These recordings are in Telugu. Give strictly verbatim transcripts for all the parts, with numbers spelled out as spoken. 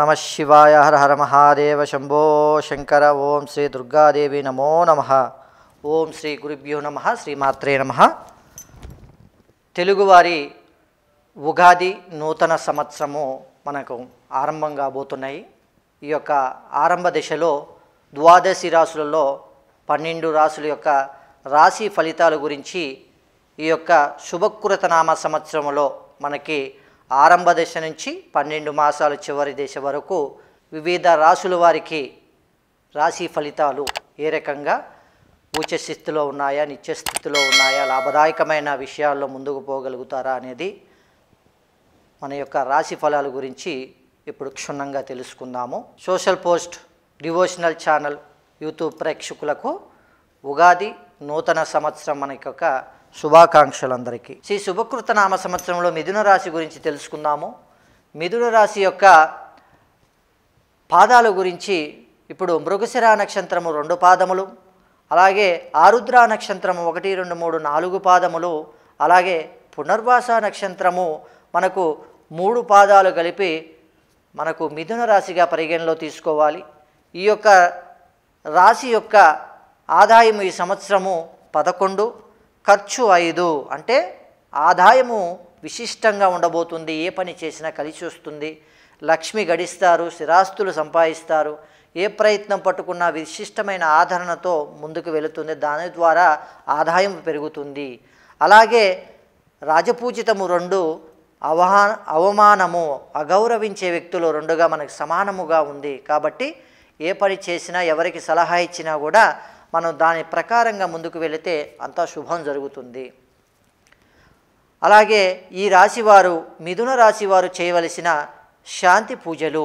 नमः शिवाय। हर हर महादेव शंभो शंकर। ओम श्री दुर्गा देवी नमो नमः। ओम श्री गुरुभ्यो नमः। श्रीमात्रे नमः। తెలుగువారి ఉగాది నూతన సంవత్సరము మనకు ఆరంభం కాబోతున్నాయి. ఈ యొక్క ఆరంభ దశలో ద్వాదశి రాశులలో పన్నెండు రాశుల యొక్క రాశి ఫలితాల గురించి ఈ యొక్క శుభకృత నామ సంవత్సరములో మనకి ఆరంభ దశ నుంచి పన్నెండు మాసాల చివరి దశ వరకు వివిధ రాశుల వారికి రాశి ఫలితాలు ఏ రకంగా ఉచ్చ స్థితిలో ఉన్నాయా, నిత్య స్థితిలో ఉన్నాయా, లాభదాయకమైన విషయాల్లో ముందుకు పోగలుగుతారా అనేది మన యొక్క రాశి ఫలాల గురించి ఇప్పుడు క్షుణ్ణంగా తెలుసుకుందాము. Social post devotional channel YouTube ప్రేక్షకులకు ఉగాది నూతన సంవత్సరం మనకి ఒక శుభాకాంక్షలందరికీ. శ్రీ శుభకృత నామ సంవత్సరంలో మిథున రాశి గురించి తెలుసుకుందాము. మిథున రాశి యొక్క పాదాల గురించి ఇప్పుడు మృగశిర నక్షత్రము రెండు పాదములు, అలాగే ఆరుద్ర నక్షత్రము ఒకటి రెండు మూడు నాలుగు పాదములు, అలాగే పునర్వాస నక్షత్రము మనకు మూడు పాదాలు కలిపి మనకు మిథున రాశిగా పరిగణలో తీసుకోవాలి. ఈ యొక్క రాశి యొక్క ఆదాయము ఈ సంవత్సరము పదకొండు, ఖర్చు ఐదు. అంటే ఆదాయము విశిష్టంగా ఉండబోతుంది. ఏ పని చేసినా కలిసి వస్తుంది. లక్ష్మి గడిస్తారు, స్థిరాస్తులు సంపాదిస్తారు. ఏ ప్రయత్నం పట్టుకున్నా విశిష్టమైన ఆదరణతో ముందుకు వెళుతుంది. దాని ద్వారా ఆదాయం పెరుగుతుంది. అలాగే రాజపూజితము రెండు, అవహా అవమానము అగౌరవించే వ్యక్తులు రెండుగా మనకు సమానముగా ఉంది. కాబట్టి ఏ పని చేసినా ఎవరికి సలహా ఇచ్చినా కూడా మనం దాని ప్రకారంగా ముందుకు వెళితే అంతా శుభం జరుగుతుంది. అలాగే ఈ రాశివారు మిథున రాశివారు చేయవలసిన శాంతి పూజలు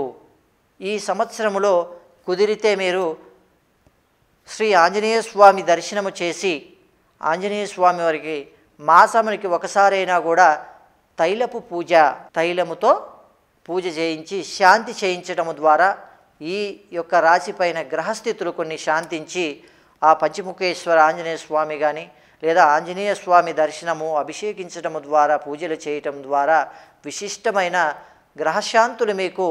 ఈ సంవత్సరములో కుదిరితే మీరు శ్రీ ఆంజనేయ స్వామి దర్శనము చేసి ఆంజనేయ స్వామి వారికి మాసమునికి ఒకసారైనా కూడా తైలపు పూజ తైలముతో పూజ చేయించి శాంతి చేయించడము ద్వారా ఈ యొక్క రాశిపైన గ్రహస్థితులు కొన్ని శాంతించి ఆ పంచముఖేశ్వర ఆంజనేయ స్వామి కానీ లేదా ఆంజనేయ స్వామి దర్శనము అభిషేకించడం ద్వారా పూజలు చేయటం ద్వారా విశిష్టమైన గ్రహశాంతులు మీకు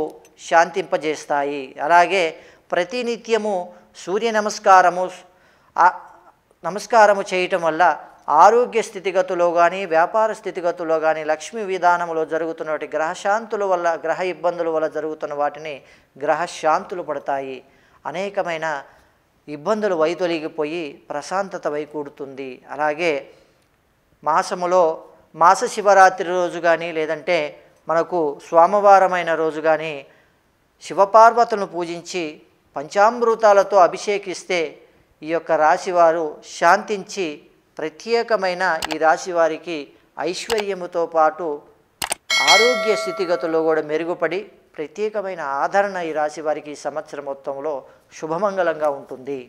శాంతింపజేస్తాయి. అలాగే ప్రతినిత్యము సూర్య నమస్కారము నమస్కారము చేయటం వల్ల ఆరోగ్య స్థితిగతులో కానీ వ్యాపార స్థితిగతుల్లో కానీ లక్ష్మీ విధానంలో జరుగుతున్నటువంటి గ్రహశాంతుల వల్ల గ్రహ ఇబ్బందుల వల్ల జరుగుతున్న వాటిని గ్రహశాంతులు పడతాయి. అనేకమైన ఇబ్బందులు వైతొలిగిపోయి ప్రశాంతత వైకూడుతుంది. అలాగే మాసములో మాస శివరాత్రి రోజు కానీ లేదంటే మనకు స్వామవారమైన రోజు కానీ శివపార్వతులను పూజించి పంచామృతాలతో అభిషేకిస్తే ఈ యొక్క రాశివారు శాంతించి ప్రత్యేకమైన ఈ రాశివారికి ఐశ్వర్యముతో పాటు ఆరోగ్య స్థితిగతులు కూడా మెరుగుపడి ప్రత్యేకమైన ఆదరణ ఈ రాశి వారికి ఈ సంవత్సరం మొత్తంలో శుభమంగళంగా ఉంటుంది.